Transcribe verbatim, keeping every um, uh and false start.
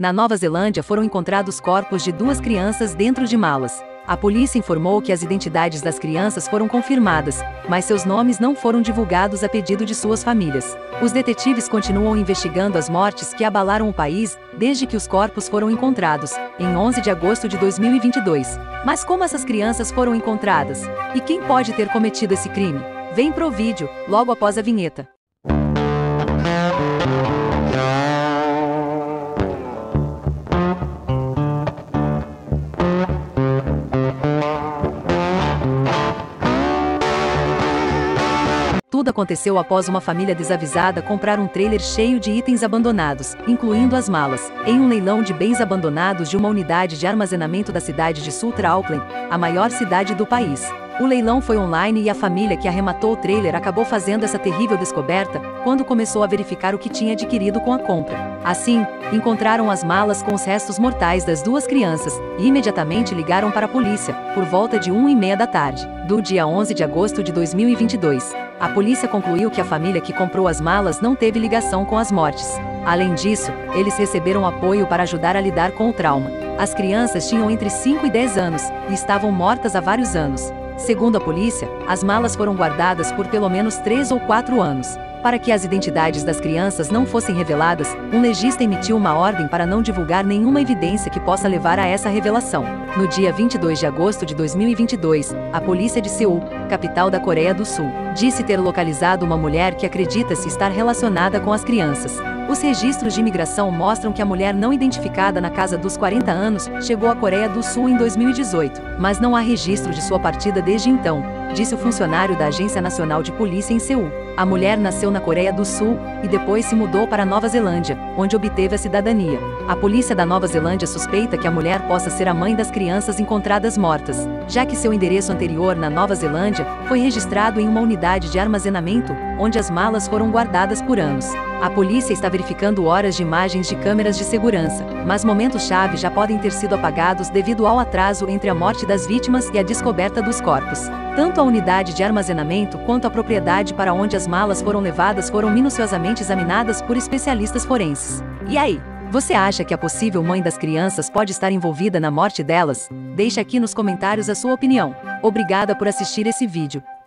Na Nova Zelândia foram encontrados corpos de duas crianças dentro de malas. A polícia informou que as identidades das crianças foram confirmadas, mas seus nomes não foram divulgados a pedido de suas famílias. Os detetives continuam investigando as mortes que abalaram o país, desde que os corpos foram encontrados, em onze de agosto de dois mil e vinte e dois. Mas como essas crianças foram encontradas? E quem pode ter cometido esse crime? Vem pro vídeo, logo após a vinheta. Tudo aconteceu após uma família desavisada comprar um trailer cheio de itens abandonados, incluindo as malas, em um leilão de bens abandonados de uma unidade de armazenamento da cidade de Sutra, Auckland, a maior cidade do país. O leilão foi online e a família que arrematou o trailer acabou fazendo essa terrível descoberta quando começou a verificar o que tinha adquirido com a compra. Assim, encontraram as malas com os restos mortais das duas crianças e imediatamente ligaram para a polícia, por volta de uma e meia da tarde, do dia onze de agosto de dois mil e vinte e dois. A polícia concluiu que a família que comprou as malas não teve ligação com as mortes. Além disso, eles receberam apoio para ajudar a lidar com o trauma. As crianças tinham entre cinco e dez anos e estavam mortas há vários anos. Segundo a polícia, as malas foram guardadas por pelo menos três ou quatro anos. Para que as identidades das crianças não fossem reveladas, um legista emitiu uma ordem para não divulgar nenhuma evidência que possa levar a essa revelação. No dia vinte e dois de agosto de dois mil e vinte e dois, a polícia de Seul, capital da Coreia do Sul, disse ter localizado uma mulher que acredita-se estar relacionada com as crianças. Os registros de imigração mostram que a mulher não identificada na casa dos quarenta anos chegou à Coreia do Sul em dois mil e dezoito, mas não há registro de sua partida desde então, disse o funcionário da Agência Nacional de Polícia em Seul. A mulher nasceu na Coreia do Sul e depois se mudou para a Nova Zelândia, onde obteve a cidadania. A polícia da Nova Zelândia suspeita que a mulher possa ser a mãe das crianças encontradas mortas, já que seu endereço anterior na Nova Zelândia foi registrado em uma unidade de armazenamento, onde as malas foram guardadas por anos. A polícia está verificando horas de imagens de câmeras de segurança, mas momentos-chave já podem ter sido apagados devido ao atraso entre a morte das vítimas e a descoberta dos corpos. Tanto a unidade de armazenamento quanto a propriedade para onde as malas foram levadas foram minuciosamente examinadas por especialistas forenses. E aí? Você acha que a possível mãe das crianças pode estar envolvida na morte delas? Deixe aqui nos comentários a sua opinião. Obrigada por assistir esse vídeo.